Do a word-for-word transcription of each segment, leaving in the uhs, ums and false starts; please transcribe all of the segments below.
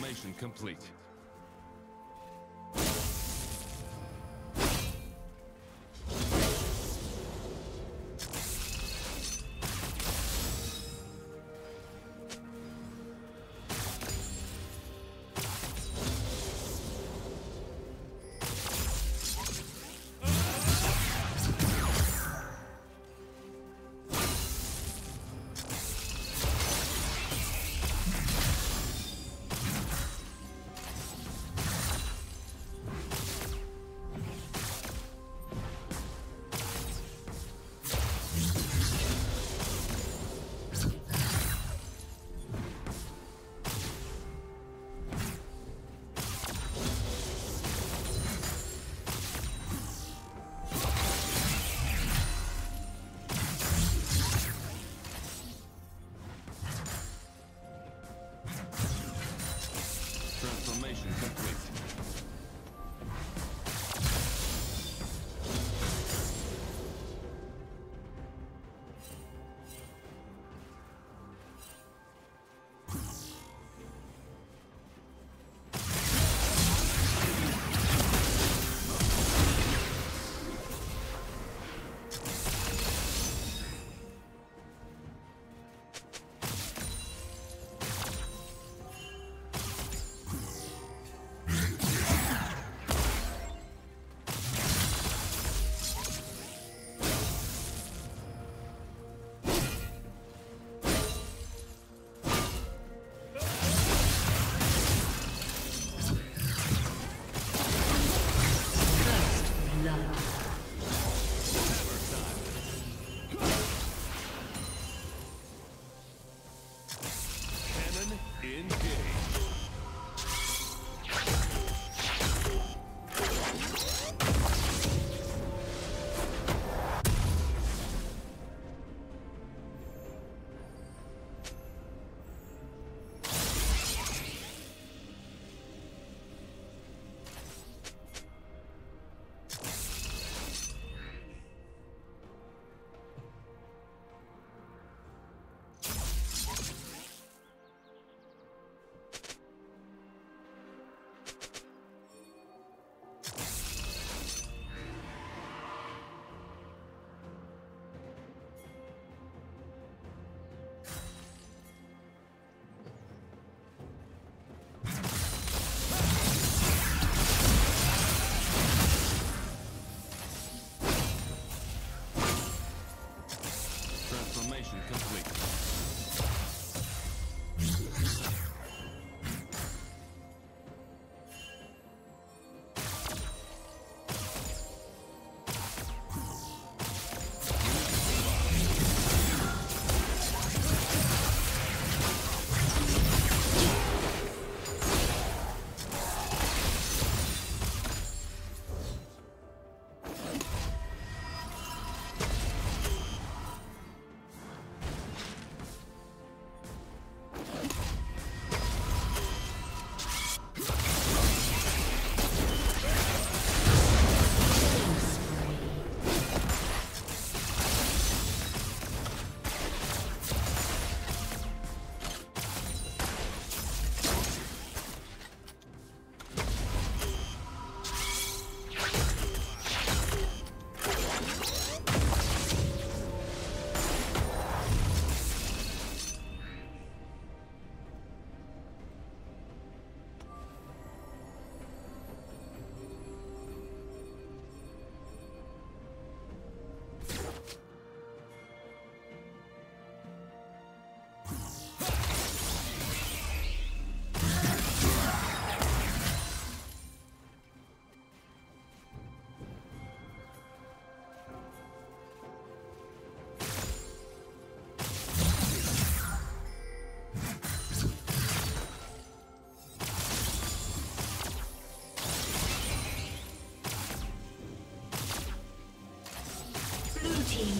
Formation complete.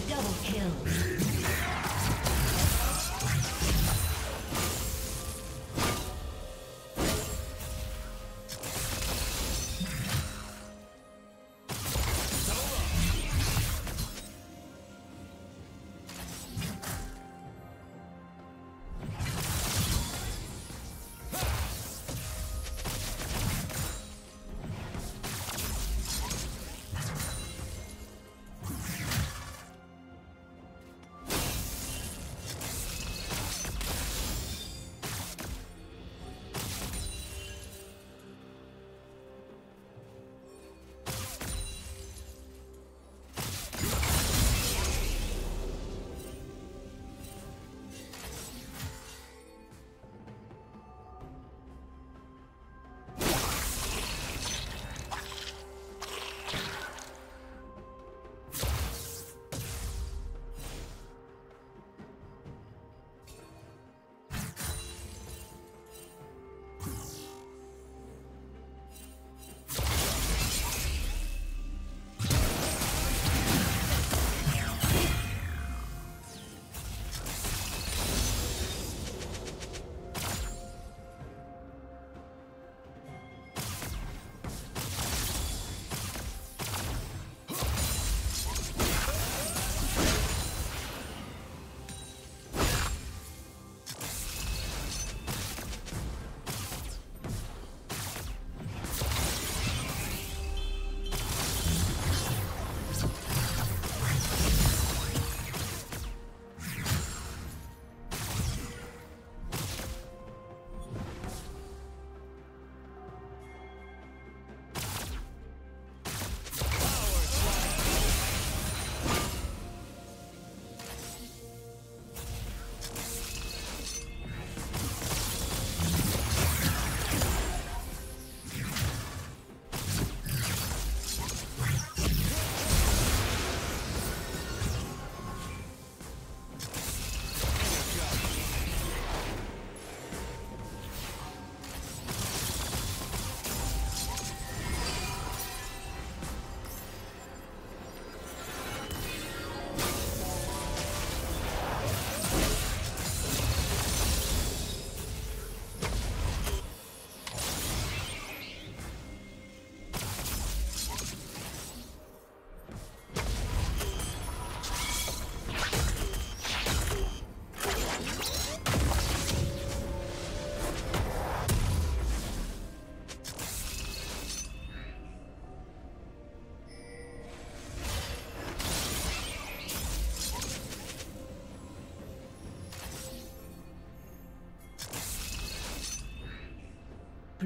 Double kill.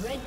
Red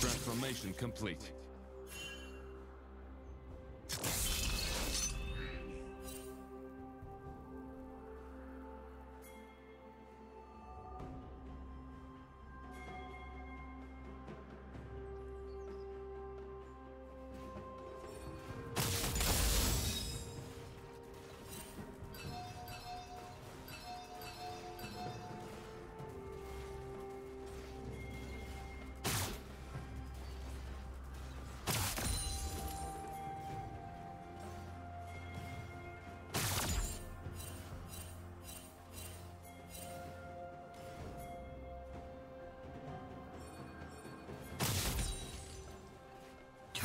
Transformation complete.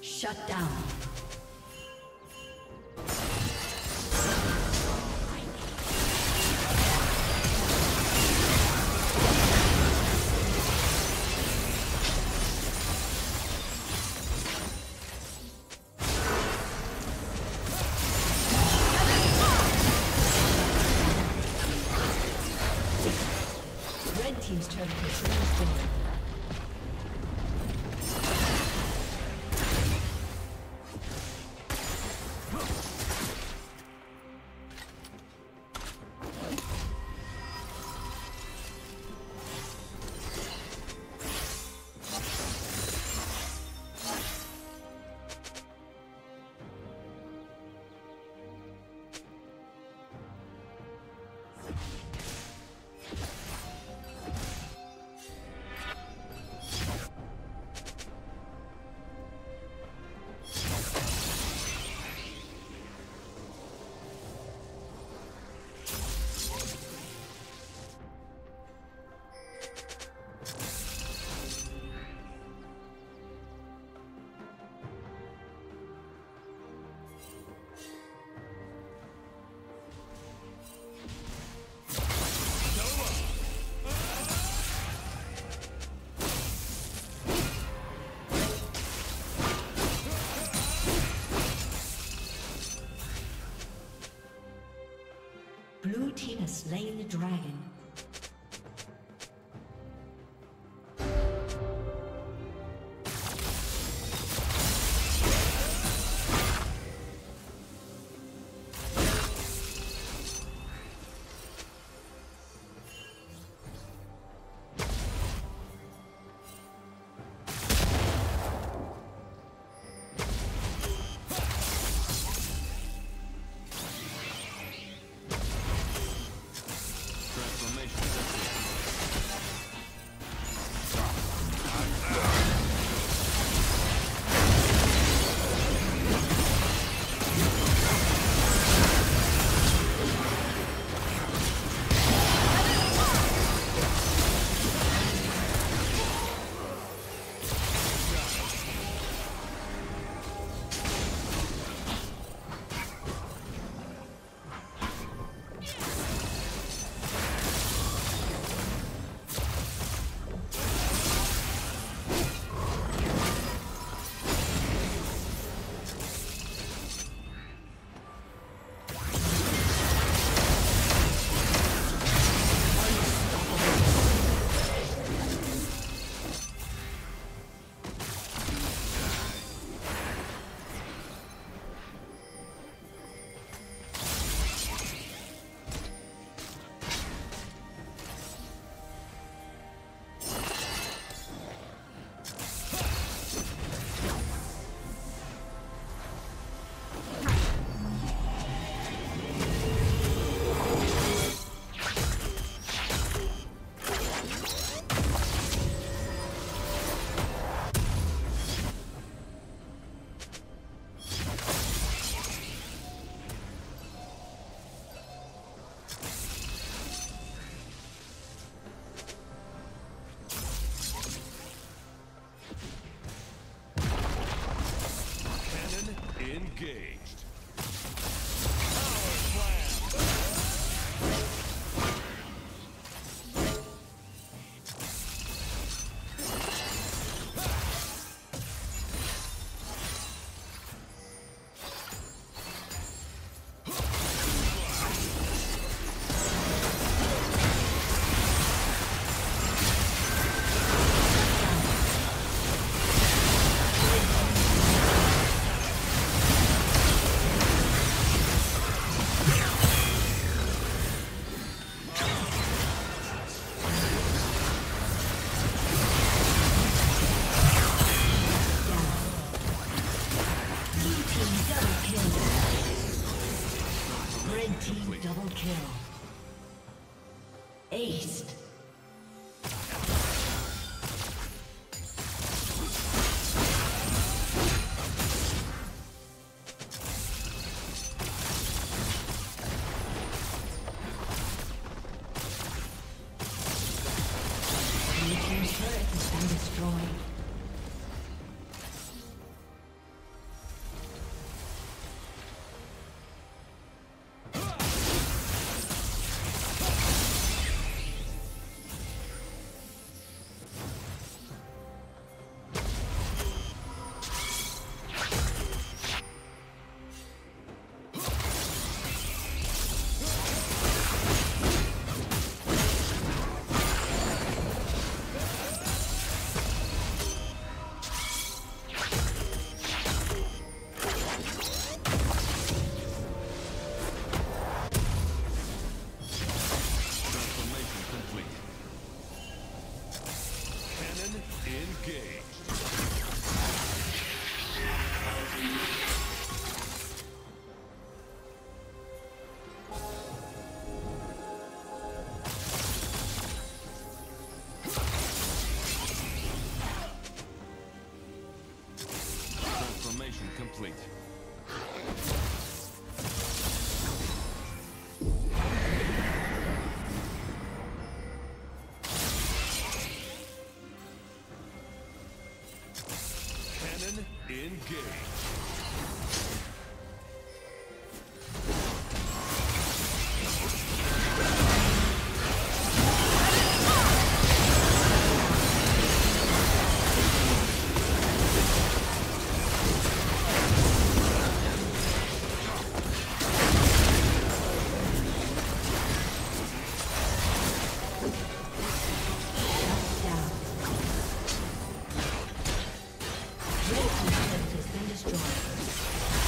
Shut down. Engaged. Double kill. Aced. Complete. Cannon engaged. Has been destroyed.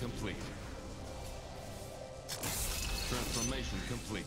Complete. Transformation complete.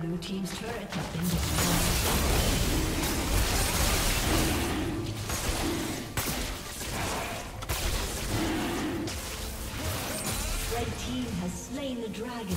Blue team's turret has been destroyed. Red team has slain the dragon.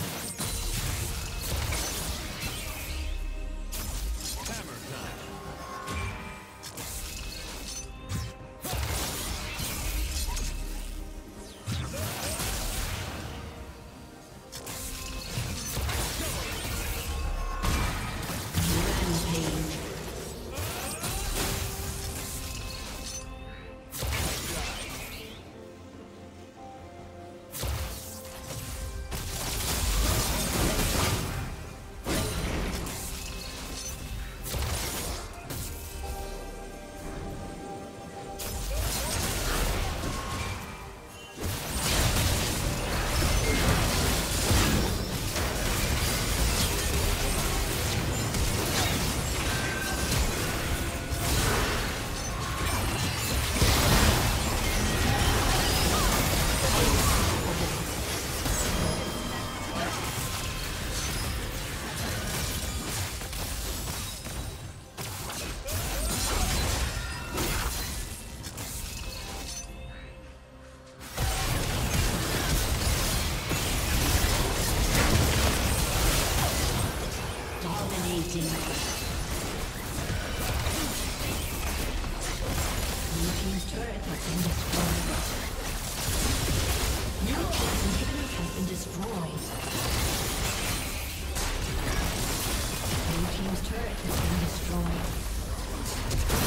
turret has been destroyed. Your inhibitor has been destroyed. Your team's turret has been destroyed.